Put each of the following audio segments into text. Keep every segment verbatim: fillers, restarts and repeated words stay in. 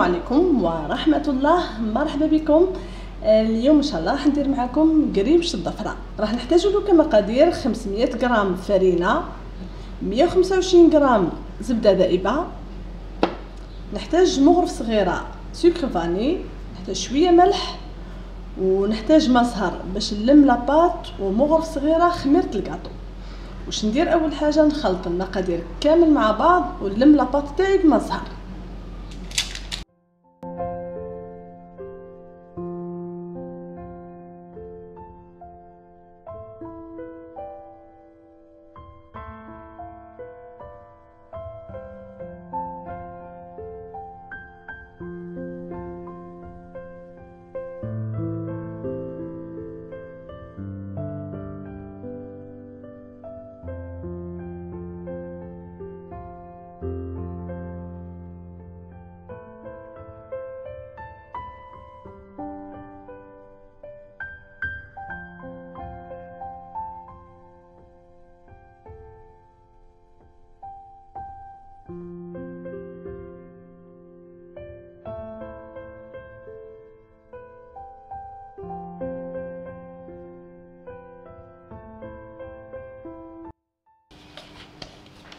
السلام عليكم ورحمه الله. مرحبا بكم. اليوم ان شاء الله راح ندير معكم قريوش الظفره. راح نحتاجوا له كمقادير خمسمية غرام فرينه، مية وخمسة وعشرين غرام زبده ذائبه، نحتاج مغرف صغيره سكر فاني، نحتاج شويه ملح، ونحتاج مصهر باش نلم لاباط، ومغرف صغيره خميره الكاطو. واش ندير؟ اول حاجه نخلط المقادير كامل مع بعض ونلم لاباط تاعي بمصهر.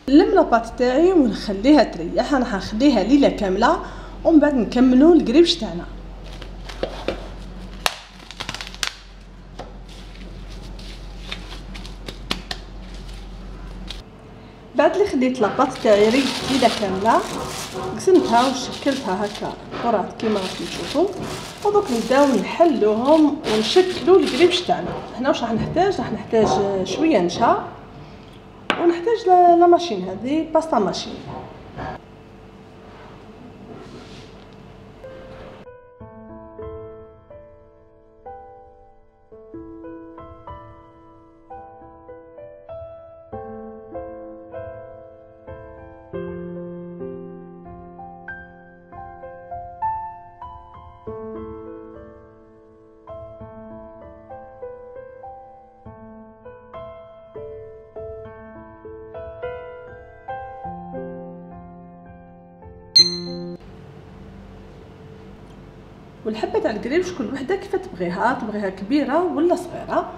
نلم لاباط تاعي ونخليها تريح. انا حنخليها ليله كامله ومن بعد نكملوا القريوش تاعنا. بعد اللي خليت لاباط تاعي ريت ليله كامله، قسمتها وشكلتها هكا كرات كيما راكم تشوفوا، ودوك نبداو نحلوهم ونشكلوا القريوش تاعنا. هنا واش راح نحتاج؟ راح نحتاج شويه نشا، ونحتاج لا ماشين، هذه باستا ماشين. والحبه تاع القريوش كل وحده كيف تبغيها، تبغيها كبيره ولا صغيره.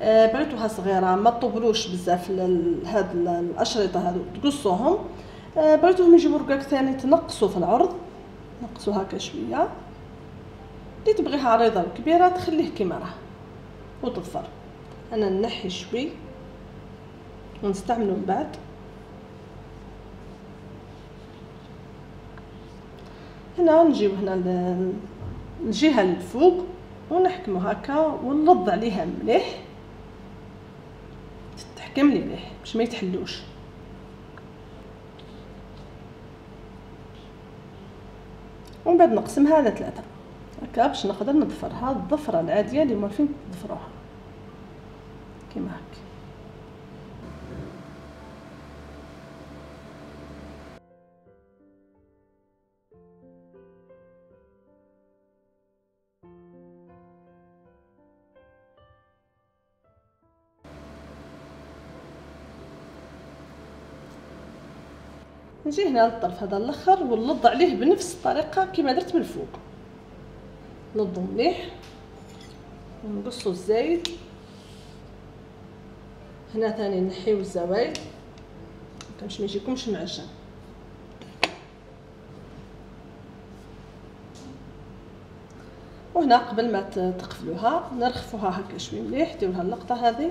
آه بعتوها صغيره، ما تطولوش بزاف هاد الاشرطه هادو، تقصوهم. آه بعتوهم يجيبوا ركاك ثاني، تنقصوا في العرض، نقصوا هكا شويه. اللي تبغيها عريضه وكبيره تخليه كيما راه وتغفر. انا ننحي شوي ونستعملو من بعد. هنا نجيب هنا الجهه الفوق ونحكمو هكا ونرض عليها مليح، تتحكم لي مليح باش ما يتحلوش. ومن بعد نقسمها على ثلاثه هكا باش نقدر نضفرها الضفره العاديه اللي موالفين تضفروها كيما هكا. نجي هنا للطرف هذا الاخر ونلض عليه بنفس الطريقه كما درت من الفوق، نلضو مليح ونقصو الزايد. هنا ثاني نحيو الزوايد باش ما يجيكمش معجن. وهنا قبل ما تقفلوها نرخفوها هكا شوي مليح، ديروها اللقطه هذه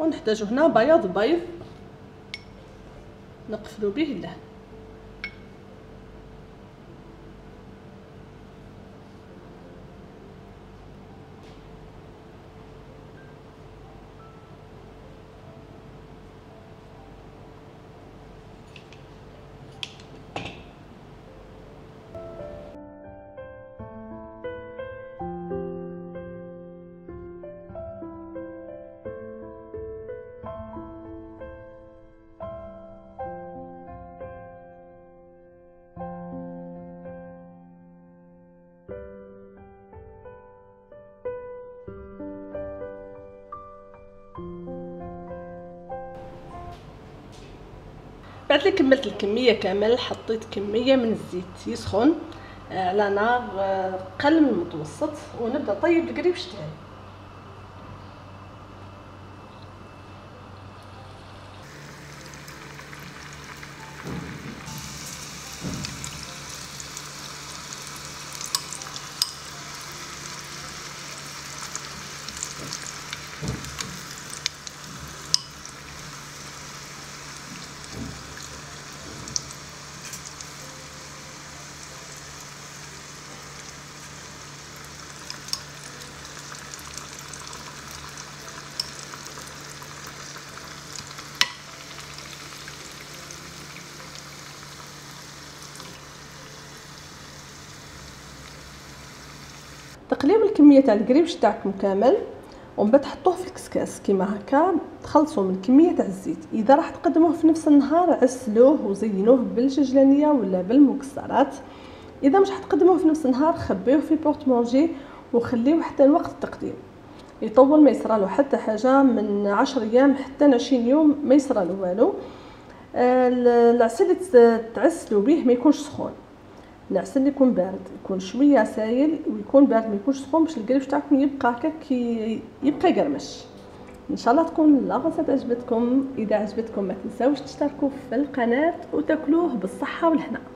ونحتاج هنا بياض بيض نقفلو به اللحم. بعد لي كملت الكميه كامل حطيت كميه من الزيت يسخن على نار قل من المتوسط ونبدا طيب القريوش تاعي. تقليو الكميه تاع القريوش تاعكم كامل ومن بعد تحطوه في الكسكاس كيما هكا، تخلصوا من الكميه تاع الزيت. اذا راح تقدموه في نفس النهار عسلوه وزينوه بالججلانيه ولا بالمكسرات. اذا مش حتقدموه في نفس النهار خبيوه في بورتمونجي وخليوه حتى الوقت التقديم، يطول ما يصرالو حتى حاجه، من عشر ايام حتى عشرين يوم ما يصرالو والو. العسل اللي تعسلو بيه ما يكونش سخون، العسل يكون بارد، يكون شويه سايل ويكون بارد ما يكونش سخون باش القريوش تاعكم يبقى هكا كي يبقى قرمش. ان شاء الله تكون الغرسه عجبتكم، اذا عجبتكم ما تنساوش تشتركوا في القناه وتاكلوه بالصحه والهنا.